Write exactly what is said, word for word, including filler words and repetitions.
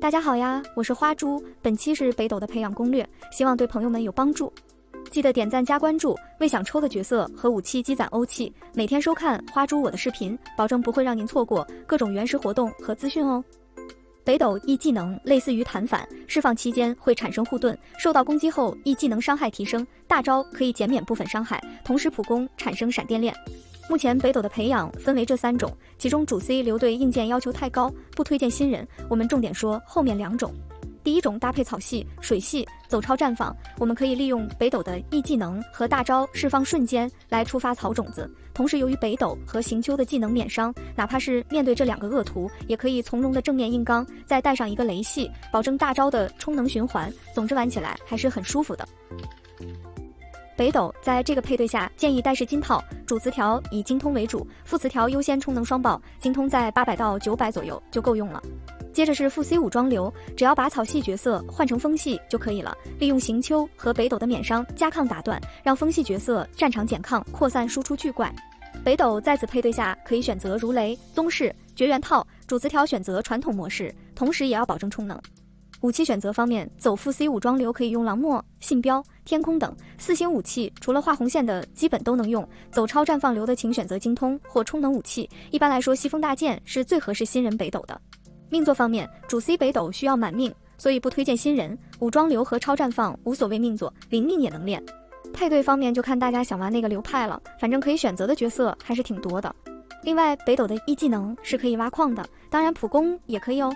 大家好呀，我是花猪，本期是北斗的培养攻略，希望对朋友们有帮助。记得点赞加关注，为想抽的角色和武器积攒欧气。每天收看花猪我的视频，保证不会让您错过各种原始活动和资讯哦。北斗 E 技能类似于弹反，释放期间会产生护盾，受到攻击后 E 技能伤害提升，大招可以减免部分伤害，同时普攻产生闪电链。 目前北斗的培养分为这三种，其中主 C 流对硬件要求太高，不推荐新人。我们重点说后面两种。第一种搭配草系、水系走超绽放，我们可以利用北斗的 E 技能和大招释放瞬间来触发草种子。同时，由于北斗和行秋的技能免伤，哪怕是面对这两个恶徒，也可以从容的正面硬刚，再带上一个雷系，保证大招的充能循环。总之玩起来还是很舒服的。 北斗在这个配对下，建议带是金套，主词条以精通为主，副词条优先充能双爆，精通在八百到九百左右就够用了。接着是副 C 武装流，只要把草系角色换成风系就可以了，利用行秋和北斗的免伤加抗打断，让风系角色战场减抗，扩散输出巨怪。北斗在此配对下可以选择如雷、宗室、绝缘套，主词条选择传统模式，同时也要保证充能。 武器选择方面，走副 C 武装流可以用狼墨、信标、天空等四星武器，除了画红线的基本都能用。走超绽放流的，请选择精通或充能武器。一般来说，西风大剑是最合适新人北斗的。命座方面，主 C 北斗需要满命，所以不推荐新人。武装流和超绽放无所谓命座，零命也能练。配对方面就看大家想玩哪个流派了，反正可以选择的角色还是挺多的。另外，北斗的 E 技能是可以挖矿的，当然普攻也可以哦。